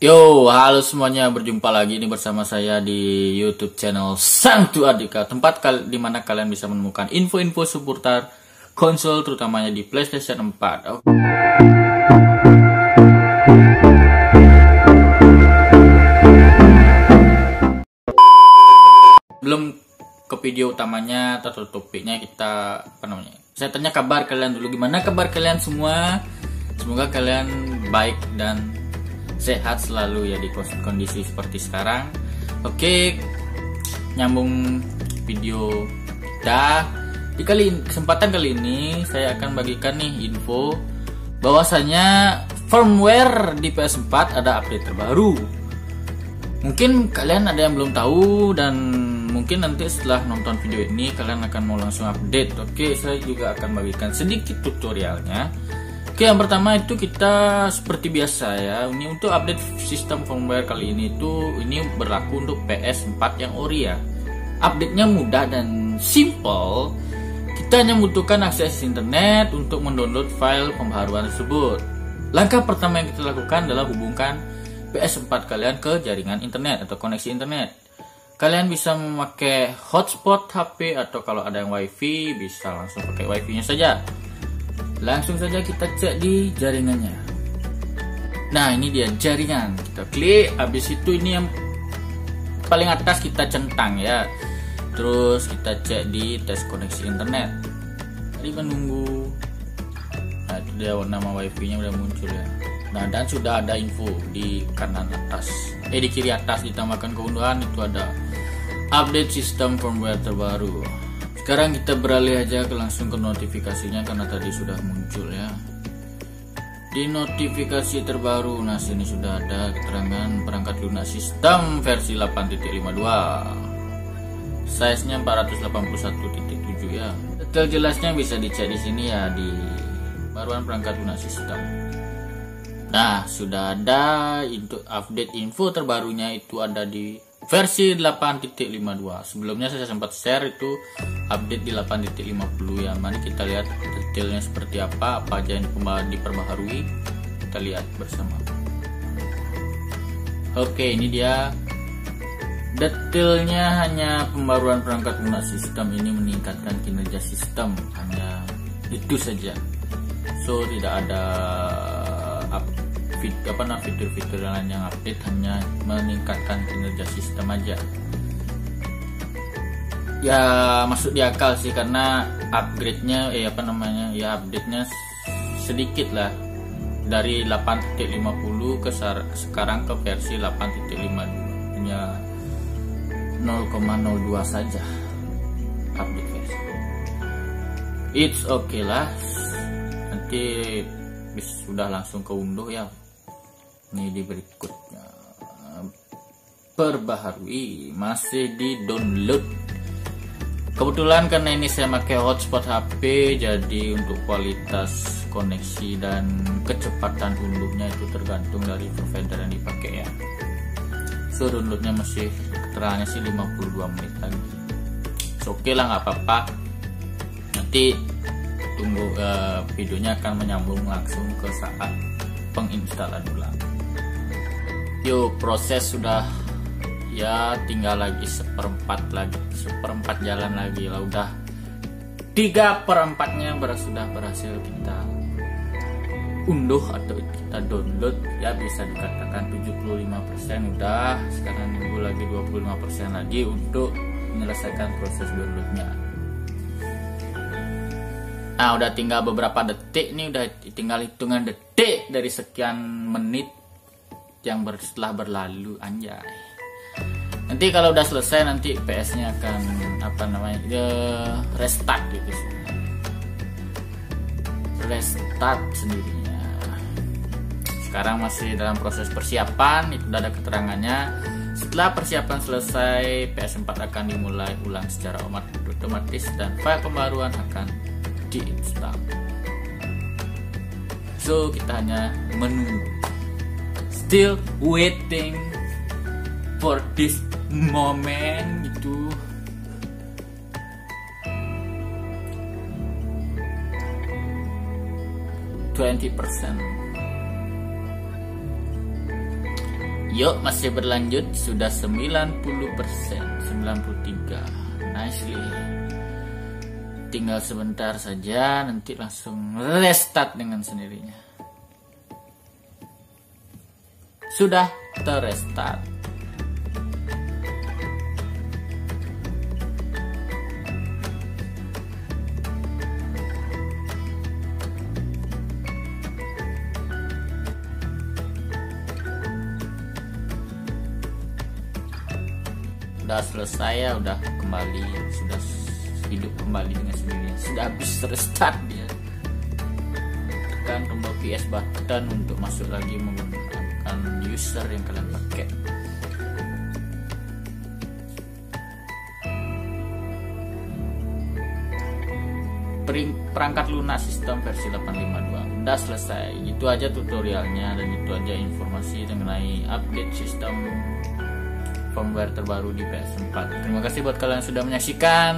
Yo, halo semuanya, berjumpa lagi ini bersama saya di YouTube channel Sangtu Ardika, tempat dimana kalian bisa menemukan info-info seputar konsol, terutamanya di PlayStation 4. Belum ke video utamanya atau topiknya, kita saya tanya kabar kalian dulu, gimana kabar kalian semua? Semoga kalian baik dan sehat selalu ya di kondisi seperti sekarang. Oke, nyambung video kita di kesempatan kali ini saya akan bagikan nih info bahwasanya firmware di PS4 ada update terbaru. Mungkin kalian ada yang belum tahu dan mungkin nanti setelah nonton video ini kalian akan mau langsung update. Oke, saya juga akan bagikan sedikit tutorialnya. Oke, yang pertama itu kita seperti biasa ya. Ini untuk update sistem firmware kali ini ini berlaku untuk PS4 yang ori ya. Update-nya mudah dan simple. Kita hanya membutuhkan akses internet untuk mendownload file pembaharuan tersebut. Langkah pertama yang kita lakukan adalah hubungkan PS4 kalian ke jaringan internet atau koneksi internet. Kalian bisa memakai hotspot HP atau kalau ada yang WiFi bisa langsung pakai WiFi-nya saja. Langsung saja kita cek di jaringannya. Nah, ini dia jaringan. Kita klik, habis itu ini yang paling atas kita centang ya. Terus kita cek di tes koneksi internet. Tadi menunggu. Nah, itu dia nama WiFi-nya udah muncul ya. Nah, dan sudah ada info di kanan atas. Di kiri atas ditambahkan keunduhan itu ada update sistem firmware terbaru. Sekarang kita beralih aja langsung ke notifikasinya karena tadi sudah muncul ya. Di notifikasi terbaru, nah sini sudah ada keterangan perangkat lunak sistem versi 8.52. Size-nya 481.7 ya. Detail jelasnya bisa dicek di sini ya di baruan perangkat lunak sistem. Nah, sudah ada untuk update info terbarunya itu ada di versi 8.52. Sebelumnya saya sempat share itu update di 8.50 ya. Mari kita lihat detailnya seperti apa, apa aja yang diperbaharui. Kita lihat bersama. Oke, ini dia detailnya. Hanya pembaruan perangkat lunak sistem ini meningkatkan kinerja sistem, hanya itu saja. So tidak ada fitur-fitur lain yang update, hanya meningkatkan kinerja sistem aja ya. Masuk di akal sih karena upgrade-nya update-nya sedikit lah, dari 8.50 ke sekarang ke versi 8.52 hanya 0,02 saja update versi. It's okay lah, nanti sudah langsung ke unduh ya. Ini di berikutnya perbaharui, masih di download. Kebetulan karena ini saya pakai hotspot HP, jadi untuk kualitas koneksi dan kecepatan unduhnya itu tergantung dari provider yang dipakai ya. So downloadnya masih keterangannya sih 52 menit lagi. So, oke lah, nggak apa-apa, nanti tunggu videonya akan menyambung langsung ke saat penginstalan ulang. Yo, proses sudah ya, tinggal lagi seperempat jalan lagi lah. Udah 3/4-nya sudah berhasil kita unduh atau kita download ya, bisa dikatakan 75% udah. Sekarang nunggu lagi 25% lagi untuk menyelesaikan proses downloadnya. Nah, udah tinggal beberapa detik nih, udah tinggal hitungan detik dari sekian menit yang setelah berlalu, anjay. Nanti kalau udah selesai nanti PS-nya akan restart gitu sih. Restart sendirinya. Sekarang masih dalam proses persiapan, itu udah ada keterangannya. Setelah persiapan selesai, PS4 akan dimulai ulang secara otomatis dan file pembaruan akan diinstal. So kita hanya menunggu. Still waiting for this moment gitu. Yuk, masih berlanjut, sudah 90%, 93. Nicely. Tinggal sebentar saja, nanti langsung restart dengan sendirinya. Sudah terrestart. Sudah selesai ya, udah kembali, sudah hidup kembali dengan sendirinya. Sudah habis restart dia. Tekan tombol PS button untuk masuk lagi menggunakan user yang kalian pakai. Perangkat lunak sistem versi 852. Udah selesai. Itu aja tutorialnya dan itu aja informasi mengenai update sistem firmware terbaru di PS4. Terima kasih buat kalian yang sudah menyaksikan.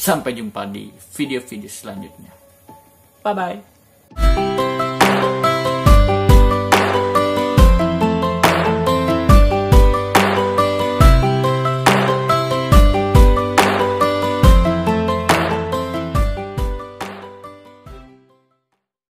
Sampai jumpa di video-video selanjutnya. Bye bye.